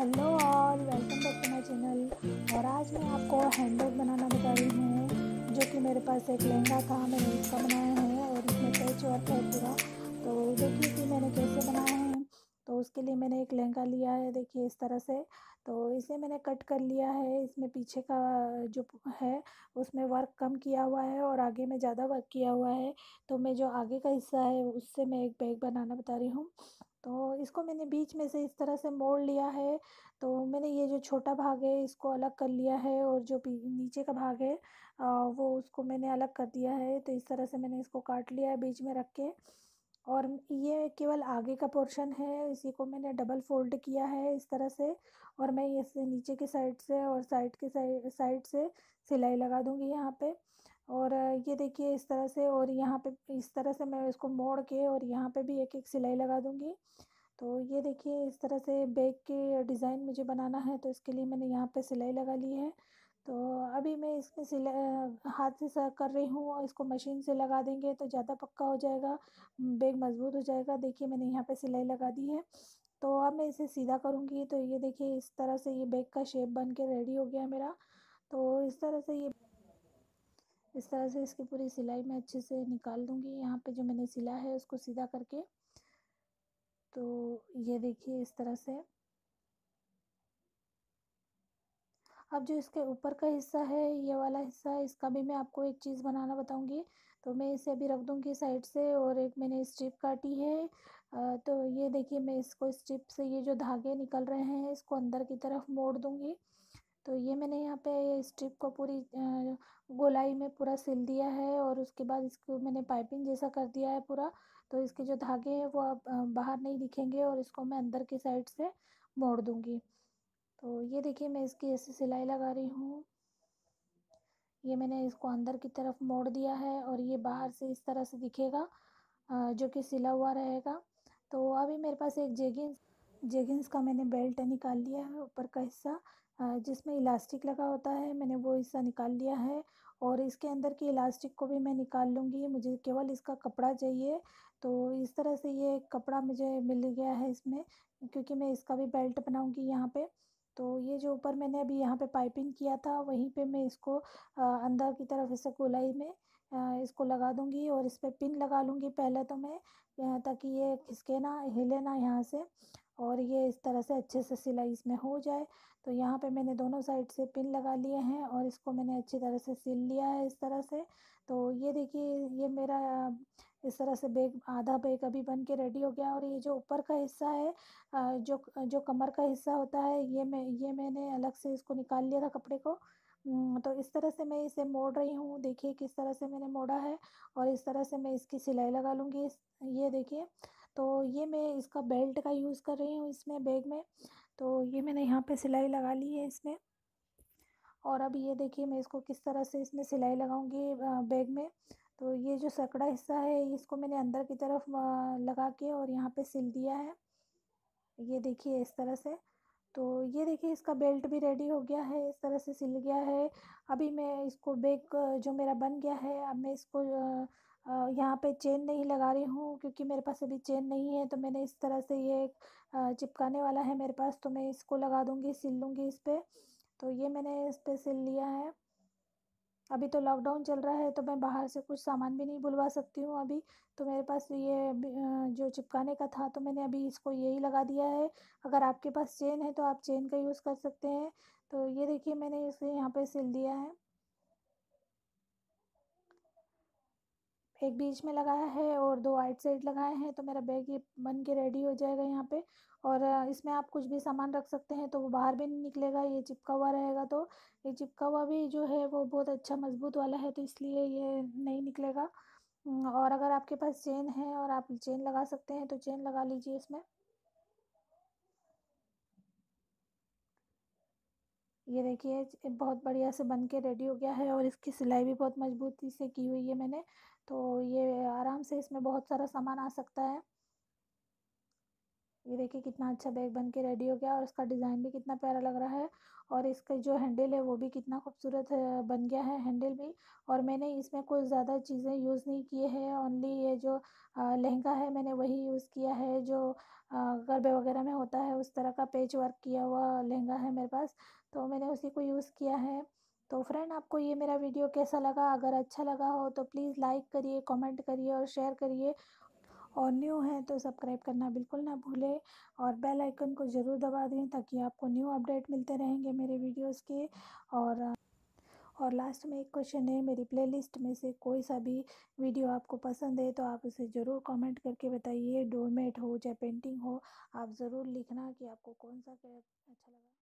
Hello all, welcome back to my channel. और आज मैं आपको हैंडबैग बनाना बता रही हूँ, जो कि मेरे पास एक लहंगा था, मैंने उसका बनाया है और इसमें पैच वर्क है पूरा। तो देखिए कि मैंने कैसे बनाया है। तो उसके लिए मैंने एक लहंगा लिया है, देखिए इस तरह से। तो इसे मैंने कट कर लिया है। इसमें पीछे का जो है उसमें वर्क कम किया हुआ है और आगे में ज़्यादा वर्क किया हुआ है। तो मैं जो आगे का हिस्सा है उससे मैं एक बैग बनाना बता रही हूँ। तो इसको मैंने बीच में से इस तरह से मोड़ लिया है। तो मैंने ये जो छोटा भाग है इसको अलग कर लिया है और जो नीचे का भाग है वो उसको मैंने अलग कर दिया है। तो इस तरह से मैंने इसको काट लिया है बीच में रख के। और ये केवल आगे का पोर्शन है, इसी को मैंने डबल फोल्ड किया है इस तरह से। और मैं इसे नीचे के साइड से और साइड से सिलाई लगा दूँगी यहाँ पे। और ये देखिए इस तरह से, और यहाँ पे इस तरह से मैं इसको मोड़ के और यहाँ पे भी एक एक सिलाई लगा दूँगी। तो ये देखिए इस तरह से बैग के डिज़ाइन मुझे बनाना है, तो इसके लिए मैंने यहाँ पे सिलाई लगा ली है। तो अभी मैं इसमें सिलाई हाथ से कर रही हूँ और इसको मशीन से लगा देंगे तो ज़्यादा पक्का हो जाएगा, बैग मजबूत हो जाएगा। देखिए मैंने यहाँ पे सिलाई लगा दी है। तो अब मैं इसे सीधा करूँगी। तो ये देखिए इस तरह से ये बैग का शेप बन के रेडी हो गया मेरा। तो इस तरह से इसकी पूरी सिलाई मैं अच्छे से निकाल दूँगी। यहाँ पे जो मैंने सिला है उसको सीधा करके, तो ये देखिए इस तरह से। अब जो इसके ऊपर का हिस्सा है, ये वाला हिस्सा, इसका भी मैं आपको एक चीज़ बनाना बताऊंगी। तो मैं इसे अभी रख दूँगी साइड से। और एक मैंने स्ट्रिप काटी है। तो ये देखिए मैं इसको स्ट्रिप से ये जो धागे निकल रहे हैं इसको अंदर की तरफ मोड़ दूँगी। तो ये मैंने यहाँ पे स्ट्रिप को पूरी गोलाई में पूरा सिल दिया है और उसके बाद इसको मैंने पाइपिंग जैसा कर दिया है पूरा। तो इसके जो धागे हैं वो अब बाहर नहीं दिखेंगे और इसको मैं अंदर की साइड से मोड़ दूँगी। तो ये देखिए मैं इसकी ऐसी सिलाई लगा रही हूँ। ये मैंने इसको अंदर की तरफ मोड़ दिया है और ये बाहर से इस तरह से दिखेगा जो कि सिला हुआ रहेगा। तो अभी मेरे पास एक जेगिंस का मैंने बेल्ट निकाल लिया है, ऊपर का हिस्सा जिसमें इलास्टिक लगा होता है, मैंने वो हिस्सा निकाल लिया है। और इसके अंदर की इलास्टिक को भी मैं निकाल लूँगी, मुझे केवल इसका कपड़ा चाहिए। तो इस तरह से ये कपड़ा मुझे मिल गया है इसमें, क्योंकि मैं इसका भी बेल्ट बनाऊँगी यहाँ पे। तो ये जो ऊपर मैंने अभी यहाँ पे पाइपिंग किया था वहीं पे मैं इसको अंदर की तरफ इसे गोलाई में इसको लगा दूँगी और इस पर पिन लगा लूँगी पहले तो मैं, ताकि ये खिसके ना, हिले ना यहाँ से। और ये इस तरह से अच्छे से सिलाई इसमें हो जाए। तो यहाँ पे मैंने दोनों साइड से पिन लगा लिए हैं और इसको मैंने अच्छी तरह से सिल लिया है इस तरह से। तो ये देखिए ये मेरा इस तरह से बैग, आधा बैग अभी बन के रेडी हो गया। और ये जो ऊपर का हिस्सा है, जो कमर का हिस्सा होता है, ये मैंने अलग से इसको निकाल लिया था कपड़े को। तो इस तरह से मैं इसे मोड़ रही हूँ। देखिए किस तरह से मैंने मोड़ा है और इस तरह से मैं इसकी सिलाई लगा लूँगी। ये देखिए, तो ये मैं इसका बेल्ट का यूज़ कर रही हूँ इसमें, बैग में। तो ये मैंने यहाँ पे सिलाई लगा ली है इसमें। और अब ये देखिए मैं इसको किस तरह से इसमें सिलाई लगाऊंगी बैग में। तो ये जो सकड़ा हिस्सा है इसको मैंने अंदर की तरफ लगा के और यहाँ पे सिल दिया है। ये देखिए इस तरह से। तो ये देखिए इसका बेल्ट भी रेडी हो गया है, इस तरह से सिल गया है। अभी मैं इसको, बैग जो मेरा बन गया है, अब मैं इसको यहाँ पे चेन नहीं लगा रही हूँ, क्योंकि मेरे पास अभी चेन नहीं है। तो मैंने इस तरह से ये चिपकाने वाला है मेरे पास, तो मैं इसको लगा दूँगी, सिल लूँगी इस पर। तो ये मैंने इस पर सिल लिया है। अभी तो लॉकडाउन चल रहा है तो मैं बाहर से कुछ सामान भी नहीं बुलवा सकती हूँ अभी। तो मेरे पास ये जो चिपकाने का था तो मैंने अभी इसको यही लगा दिया है। अगर आपके पास चेन है तो आप चेन का यूज़ कर सकते हैं। तो ये देखिए मैंने इसे यहाँ पर सिल दिया है, एक बीच में लगाया है और दो आइट साइड लगाए हैं। तो मेरा बैग ये बन के रेडी हो जाएगा यहाँ पे। और इसमें आप कुछ भी सामान रख सकते हैं, तो वो बाहर भी नहीं निकलेगा, ये चिपका हुआ रहेगा। तो ये चिपका हुआ भी जो है वो बहुत अच्छा मजबूत वाला है, तो इसलिए ये नहीं निकलेगा। और अगर आपके पास चेन है और आप चेन लगा सकते हैं तो चेन लगा लीजिए इसमें। ये देखिए बहुत बढ़िया से बन के रेडी हो गया है और इसकी सिलाई भी बहुत मजबूती से की हुई है मैंने। तो ये आराम से इसमें बहुत सारा सामान आ सकता है। ये देखिए कितना अच्छा बैग बन के रेडी हो गया और इसका डिज़ाइन भी कितना प्यारा लग रहा है और इसका जो हैंडल है वो भी कितना खूबसूरत बन गया है हैंडल भी। और मैंने इसमें कुछ ज़्यादा चीज़ें यूज़ नहीं किए हैं, ओनली ये जो लहंगा है मैंने वही यूज़ किया है जो गरबे वगैरह में होता है उस तरह का पेच वर्क किया हुआ लहंगा है मेरे पास, तो मैंने उसी को यूज़ किया है। तो फ्रेंड आपको ये मेरा वीडियो कैसा लगा, अगर अच्छा लगा हो तो प्लीज़ लाइक करिए, कमेंट करिए और शेयर करिए और न्यू है तो सब्सक्राइब करना बिल्कुल ना भूलें और बेल आइकन को ज़रूर दबा दें ताकि आपको न्यू अपडेट मिलते रहेंगे मेरे वीडियोस के। और लास्ट में एक क्वेश्चन है, मेरी प्लेलिस्ट में से कोई सा भी वीडियो आपको पसंद है तो आप उसे ज़रूर कमेंट करके बताइए। डोरमेट हो चाहे पेंटिंग हो, आप ज़रूर लिखना कि आपको कौन सा अच्छा लगा।